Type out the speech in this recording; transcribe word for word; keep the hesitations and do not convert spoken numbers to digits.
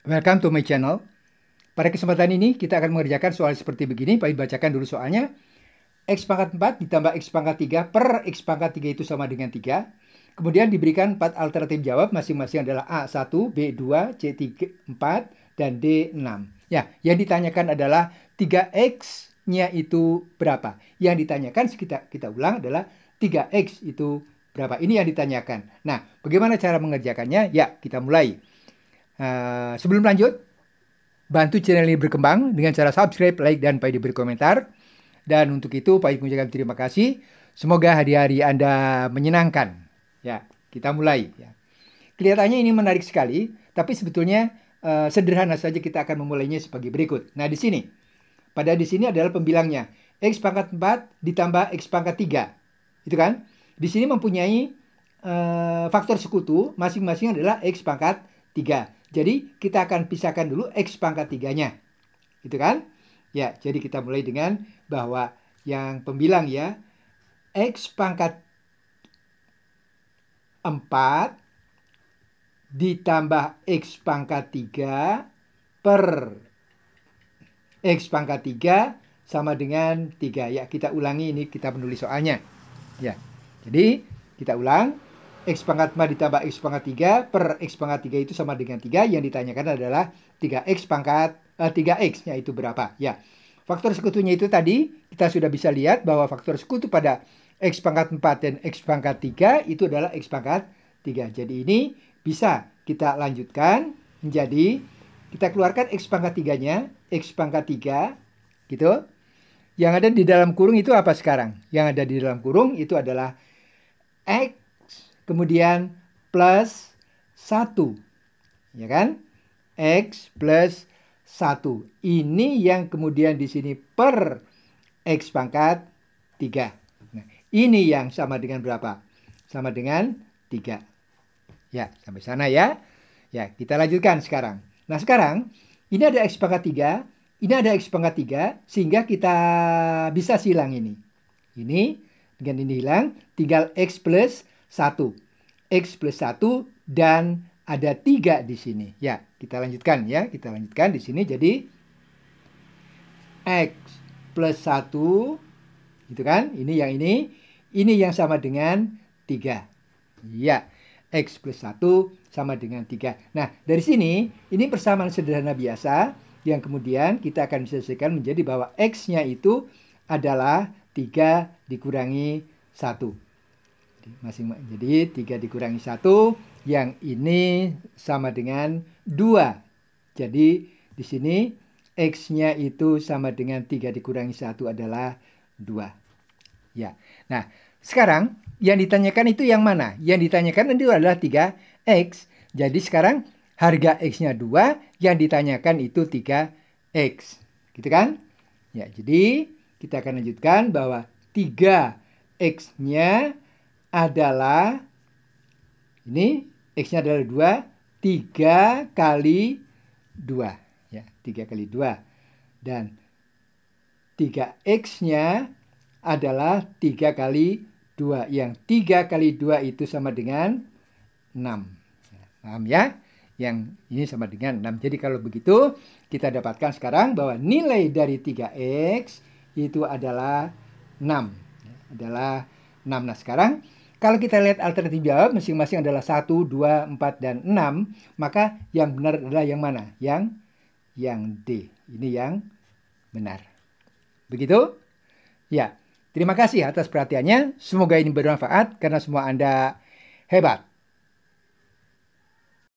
Welcome to my channel. Pada kesempatan ini kita akan mengerjakan soal seperti begini. Pak, bacakan dulu soalnya. X pangkat empat ditambah X pangkat tiga per X pangkat tiga itu sama dengan tiga. Kemudian diberikan empat alternatif jawab, masing-masing adalah A satu, B dua, C empat, dan D enam. Ya, yang ditanyakan adalah tiga X-nya itu berapa. Yang ditanyakan, kita, kita ulang, adalah tiga X itu berapa. Ini yang ditanyakan. Nah, bagaimana cara mengerjakannya? Ya, kita mulai. Uh, sebelum lanjut, bantu channel ini berkembang dengan cara subscribe, like, dan Pak Edi berkomentar. Dan untuk itu, Pak Edi mengucapkan terima kasih. Semoga hari-hari Anda menyenangkan. Ya, kita mulai. Ya. Kelihatannya ini menarik sekali, tapi sebetulnya uh, sederhana saja kita akan memulainya sebagai berikut. Nah, di sini, pada di sini adalah pembilangnya. X pangkat empat ditambah X pangkat tiga. Itu kan? Di sini mempunyai uh, faktor sekutu, masing-masing adalah X pangkat tiga. Jadi, kita akan pisahkan dulu X pangkat tiga-nya. Gitu kan? Ya, jadi kita mulai dengan bahwa yang pembilang ya. X pangkat empat ditambah X pangkat tiga per X pangkat tiga sama dengan tiga. Ya, kita ulangi ini, kita menulis soalnya. Ya, jadi kita ulang. X pangkat empat ditambah X pangkat tiga per X pangkat tiga itu sama dengan tiga. Yang ditanyakan adalah tiga X pangkat eh, tiga X-nya itu berapa. Ya, faktor sekutunya itu tadi kita sudah bisa lihat bahwa faktor sekutu pada X pangkat empat dan X pangkat tiga itu adalah X pangkat tiga. Jadi ini bisa kita lanjutkan menjadi kita keluarkan X pangkat tiga-nya, X pangkat tiga gitu. Yang ada di dalam kurung itu apa sekarang? Yang ada di dalam kurung itu adalah X kemudian plus satu, ya kan? X plus satu. Ini yang kemudian di sini per X pangkat tiga. Nah, ini yang sama dengan berapa? Sama dengan tiga. Ya, sampai sana ya. Ya, kita lanjutkan sekarang. Nah, sekarang ini ada X pangkat tiga, ini ada X pangkat tiga, sehingga kita bisa silang ini. Ini dengan ini hilang, tinggal X plus satu, X plus satu, dan ada tiga di sini. Ya, kita lanjutkan ya. Kita lanjutkan di sini. Jadi, X plus satu, gitu kan. Ini yang ini. Ini yang sama dengan tiga. Ya, X plus satu sama dengan tiga. Nah, dari sini, ini persamaan sederhana biasa, yang kemudian kita akan selesaikan menjadi bahwa X-nya itu adalah tiga dikurangi satu. Masing-masing. Jadi tiga dikurangi satu, yang ini sama dengan dua. Jadi di sini X-nya itu sama dengan tiga dikurangi satu adalah dua. Ya. Nah, sekarang yang ditanyakan itu yang mana? Yang ditanyakan itu adalah tiga X. Jadi sekarang harga X-nya dua, yang ditanyakan itu tiga X. Gitu kan? Ya, jadi kita akan lanjutkan bahwa tiga X-nya adalah, ini X-nya adalah dua, tiga kali dua. Ya, tiga kali dua. Dan tiga X-nya adalah tiga kali dua. Yang tiga kali dua itu sama dengan enam. Paham ya? Yang ini sama dengan enam. Jadi kalau begitu, kita dapatkan sekarang bahwa nilai dari tiga X itu adalah enam. Adalah enam. Nah, sekarang kalau kita lihat alternatif jawab, masing-masing adalah satu, dua, empat, dan enam. Maka yang benar adalah yang mana? Yang yang D. Ini yang benar. Begitu? Ya. Terima kasih atas perhatiannya. Semoga ini bermanfaat karena semua Anda hebat.